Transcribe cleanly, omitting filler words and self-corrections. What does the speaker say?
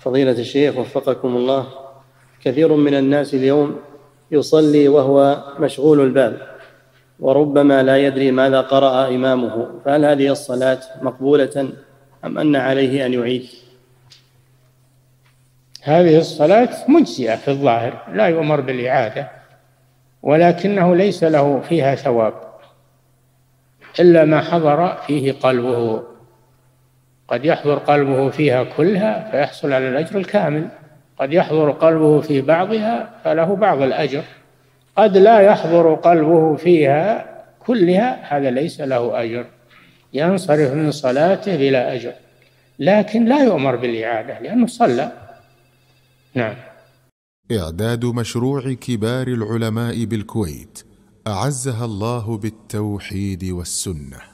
فضيلة الشيخ وفقكم الله، كثير من الناس اليوم يصلي وهو مشغول البال، وربما لا يدري ماذا قرأ إمامه، فهل هذه الصلاة مقبولة أم أن عليه أن يعيد؟ هذه الصلاة مجزئة في الظاهر، لا يؤمر بالإعادة، ولكنه ليس له فيها ثواب إلا ما حضر فيه قلبه، قد يحضر قلبه فيها كلها فيحصل على الأجر الكامل، قد يحضر قلبه في بعضها فله بعض الأجر، قد لا يحضر قلبه فيها كلها هذا ليس له أجر، ينصرف من صلاته بلا أجر، لكن لا يؤمر بالإعادة لأنه صلى. نعم. إعداد مشروع كبار العلماء بالكويت أعزها الله بالتوحيد والسنة.